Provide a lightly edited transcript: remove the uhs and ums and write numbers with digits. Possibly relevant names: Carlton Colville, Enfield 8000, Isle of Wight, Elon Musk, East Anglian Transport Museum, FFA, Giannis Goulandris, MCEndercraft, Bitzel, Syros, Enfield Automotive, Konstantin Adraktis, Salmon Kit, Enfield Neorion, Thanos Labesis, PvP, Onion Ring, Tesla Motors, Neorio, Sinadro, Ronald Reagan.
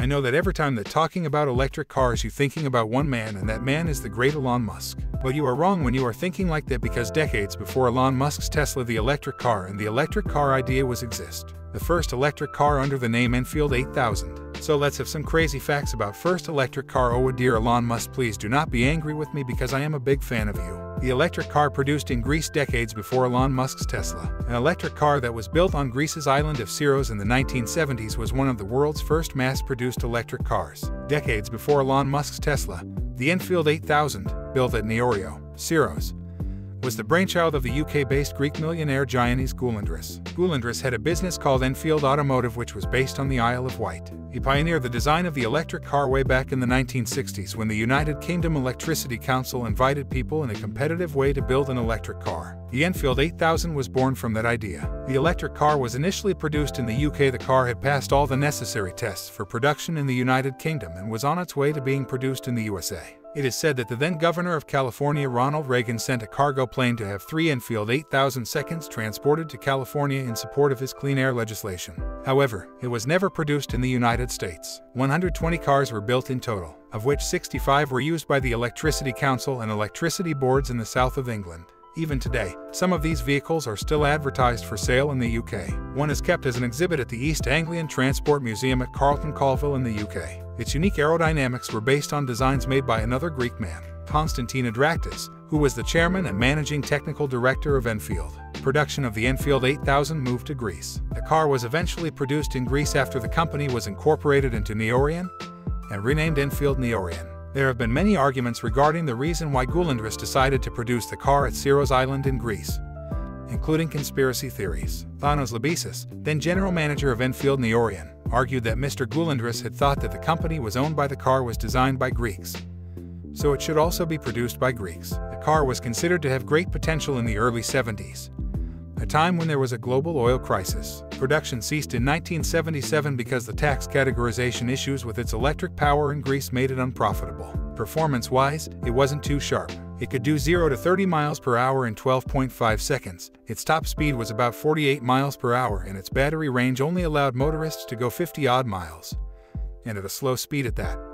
I know that every time that talking about electric cars you're thinking about one man, and that man is the great Elon Musk. But you are wrong when you are thinking like that, because decades before Elon Musk's Tesla, the electric car and the electric car idea exist. The first electric car under the name Enfield 8000. So let's have some crazy facts about first electric car. Oh dear Elon Musk, please do not be angry with me because I am a big fan of you. The electric car produced in Greece decades before Elon Musk's Tesla. An electric car that was built on Greece's island of Syros in the 1970s was one of the world's first mass-produced electric cars. Decades before Elon Musk's Tesla, the Enfield 8000, built at Neorio, Syros, was the brainchild of the UK-based Greek millionaire Giannis Goulandris. Goulandris had a business called Enfield Automotive, which was based on the Isle of Wight. He pioneered the design of the electric car way back in the 1960s when the United Kingdom Electricity Council invited people in a competitive way to build an electric car. The Enfield 8000 was born from that idea. The electric car was initially produced in the UK. The car had passed all the necessary tests for production in the United Kingdom and was on its way to being produced in the USA. It is said that the then governor of California, Ronald Reagan, sent a cargo plane to have 3 Enfield 8000 seconds transported to California in support of his clean air legislation. However, it was never produced in the United States. 120 cars were built in total, of which 65 were used by the Electricity Council and electricity boards in the south of England. Even today, some of these vehicles are still advertised for sale in the UK. One is kept as an exhibit at the East Anglian Transport Museum at Carlton Colville in the UK. Its unique aerodynamics were based on designs made by another Greek man, Konstantin Adraktis, who was the chairman and managing technical director of Enfield. Production of the Enfield 8000 moved to Greece. The car was eventually produced in Greece after the company was incorporated into Neorion and renamed Enfield Neorion. There have been many arguments regarding the reason why Goulandris decided to produce the car at Syros Island in Greece, including conspiracy theories. Thanos Labesis, then general manager of Enfield Neorion, argued that Mr. Goulandris had thought that the company was owned by the car was designed by Greeks, so it should also be produced by Greeks. The car was considered to have great potential in the early 70s, a time when there was a global oil crisis. Production ceased in 1977 because the tax categorization issues with its electric power in Greece made it unprofitable. Performance-wise, it wasn't too sharp. It could do 0 to 30 miles per hour in 12.5 seconds, its top speed was about 48 miles per hour, and its battery range only allowed motorists to go 50-odd miles, and at a slow speed at that.